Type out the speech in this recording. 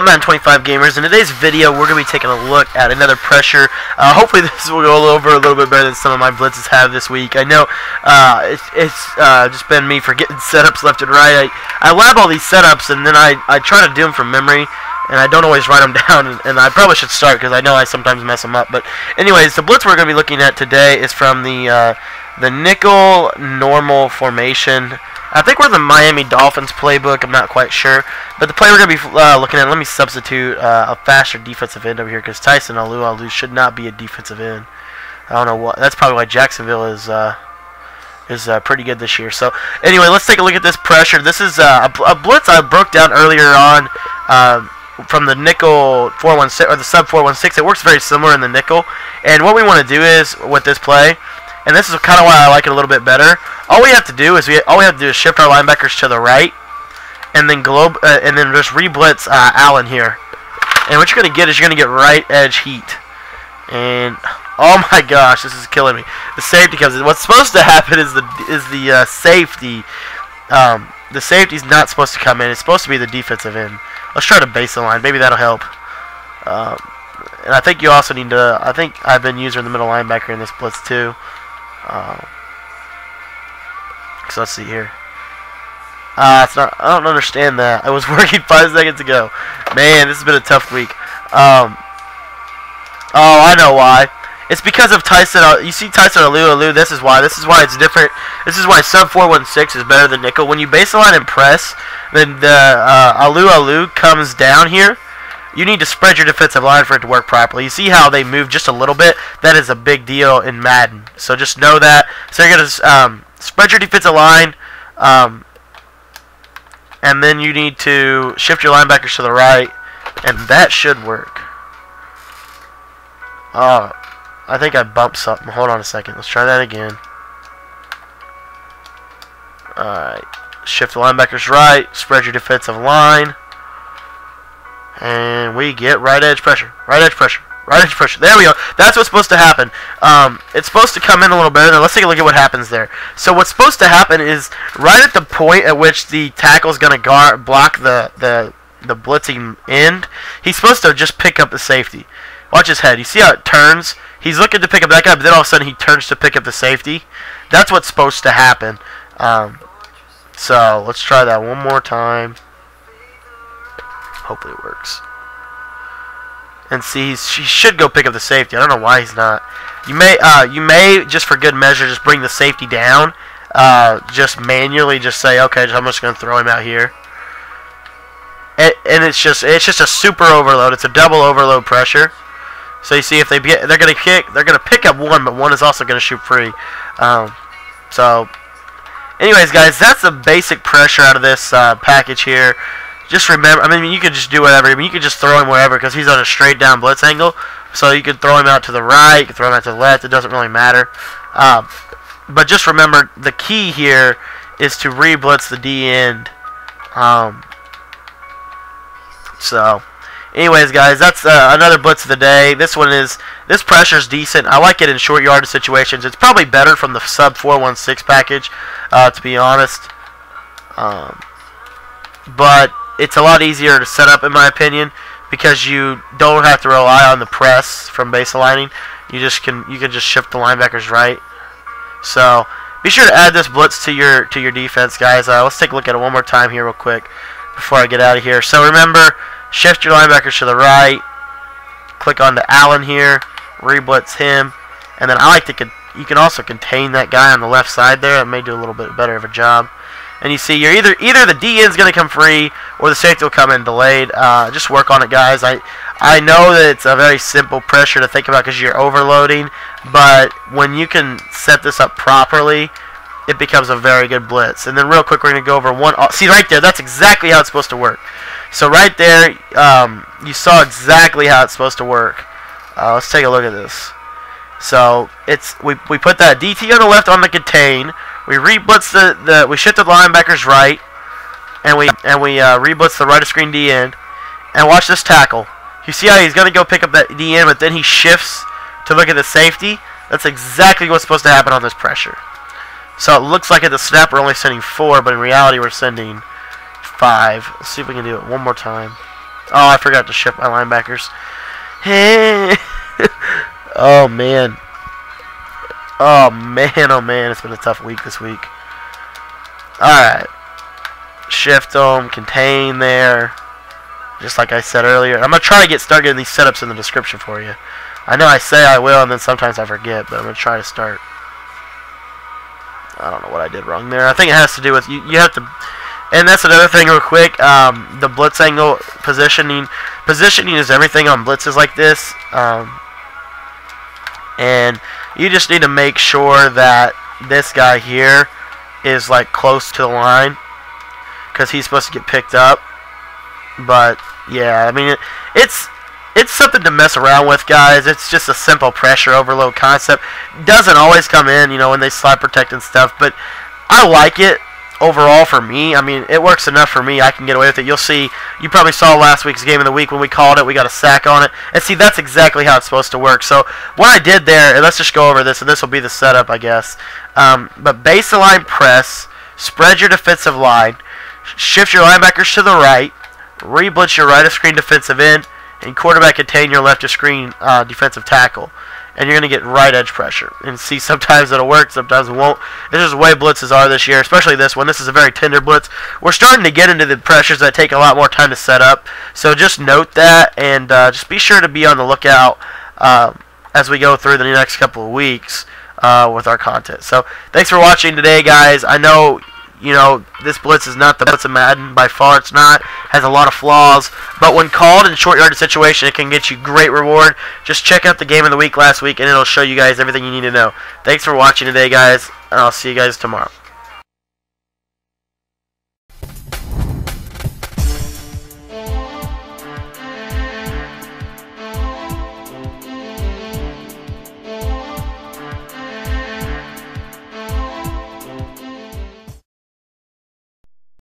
up, Madden 25 gamers? In today's video, we're going to be taking a look at another pressure. Hopefully this will go over a little bit better than some of my blitzes have this week. I know it's just been me forgetting setups left and right. I lab all these setups, and then I try to do them from memory, and I don't always write them down, and I probably should start because I know I sometimes mess them up. But anyways, the blitz we're going to be looking at today is from the nickel normal formation. I think we're the Miami Dolphins playbook. I'm not quite sure, but the play we're going to be looking at. Let me substitute a faster defensive end over here because Tyson Alualu should not be a defensive end. I don't know what. That's probably why Jacksonville is pretty good this year. So anyway, let's take a look at this pressure. This is a blitz I broke down earlier on from the nickel 416 or the sub 416. It works very similar in the nickel. And what we want to do is with this play. And this is kind of why I like it a little bit better. All we have to do is shift our linebackers to the right, and then just re-blitz Allen here. And what you're gonna get is you're gonna get right edge heat. And oh my gosh, this is killing me. The safety comes in. What's supposed to happen is the safety. The safety's not supposed to come in. It's supposed to be the defensive end. Let's try to base the line. Maybe that'll help. And I think you also need to. I think I've been using the middle linebacker in this blitz too. So let's see here. It's not. I don't understand that. I was working 5 seconds ago. Man, this has been a tough week. Oh, I know why. It's because of Tyson. You see Tyson Alualu. This is why. This is why it's different. This is why sub 416 is better than nickel. When you baseline and press, then the Alualu comes down here. You need to spread your defensive line for it to work properly. You see how they move just a little bit? That is a big deal in Madden. So just know that. So you're going to spread your defensive line, and then you need to shift your linebackers to the right, and that should work. Oh, I think I bumped something. Hold on a second. Let's try that again. All right. Shift the linebackers right, spread your defensive line. And we get right edge pressure, right edge pressure, right edge pressure. There we go. That's what's supposed to happen. It's supposed to come in a little better. Now let's take a look at what happens there. So what's supposed to happen is right at the point at which the tackle's going to guard block the blitzing end, he's supposed to just pick up the safety. Watch his head. You see how it turns? He's looking to pick up that guy, but then all of a sudden he turns to pick up the safety. That's what's supposed to happen. So let's try that one more time. Hopefully it works. And see, she should go pick up the safety. I don't know why he's not. You may just for good measure just bring the safety down. Just manually just say, okay, I'm just gonna throw him out here. And it's just a super overload. It's a double overload pressure. So you see, if they get, they're gonna pick up one, but one is also gonna shoot free. So, anyways, guys, that's the basic pressure out of this package here. Just remember, I mean, you could just do whatever. I mean, you could just throw him wherever because he's on a straight down blitz angle. So you could throw him out to the right, you could throw him out to the left. It doesn't really matter. But just remember, the key here is to re-blitz the D end. So, anyways, guys, that's another blitz of the day. This pressure's decent. I like it in short yardage situations. It's probably better from the sub 416 package, to be honest. But it's a lot easier to set up, in my opinion, because you don't have to rely on the press from base aligning. You can just shift the linebackers right. So be sure to add this blitz to your defense, guys. Let's take a look at it one more time here, real quick, before I get out of here. So remember, shift your linebackers to the right. Click onto Allen here, re-blitz him, and then I like to you can also contain that guy on the left side there. It may do a little bit better of a job. And you see, you're either the DN's going to come free or the safety will come in delayed. Just work on it, guys. I know that it's a very simple pressure to think about because you're overloading, but when you can set this up properly, it becomes a very good blitz. And then real quick, we're going to go over one. See, right there, that's exactly how it's supposed to work. So right there, you saw exactly how it's supposed to work. Let's take a look at this. So we put that DT on the left on the contain. We re-blitz we shift the linebackers right, and we re-blitz the right of screen D end, and watch this tackle. You see how he's gonna go pick up that D end, but then he shifts to look at the safety. That's exactly what's supposed to happen on this pressure. So it looks like at the snap we're only sending 4, but in reality we're sending 5. Let's see if we can do it one more time. Oh, I forgot to shift my linebackers. Oh, man. Oh, man, oh, man. It's been a tough week this week. Alright. Shift them. Contain there. Just like I said earlier. I'm going to try to get started getting these setups in the description for you. I know I say I will, and then sometimes I forget, but I'm going to try to start. I don't know what I did wrong there. I think it has to do with you have to... And that's another thing real quick, the blitz angle positioning. Positioning is everything on blitzes like this. And you just need to make sure that this guy here is like close to the line, because he's supposed to get picked up. But yeah, I mean, it's something to mess around with, guys. It's just a simple pressure overload concept. Doesn't always come in, you know, when they slide protect and stuff, but I like it. Overall, for me, I mean, it works enough for me. I can get away with it. You'll see. You probably saw last week's game of the week when we called it. We got a sack on it. And see, that's exactly how it's supposed to work. So what I did there, and let's just go over this, and this will be the setup, I guess. But baseline press, spread your defensive line, shift your linebackers to the right, re-blitz your right of screen defensive end, and quarterback contain your left of screen defensive tackle. And you're going to get right edge pressure. And see, sometimes it'll work, sometimes it won't. This is the way blitzes are this year, especially this one. This is a very tender blitz. We're starting to get into the pressures that take a lot more time to set up. So just note that, and just be sure to be on the lookout as we go through the next couple of weeks with our content. So thanks for watching today, guys. I know... You know, this blitz is not the blitz of Madden. By far, it's not. Has a lot of flaws. But when called in short yardage situation, it can get you great reward. Just check out the game of the week last week, and it'll show you guys everything you need to know. Thanks for watching today, guys, and I'll see you guys tomorrow.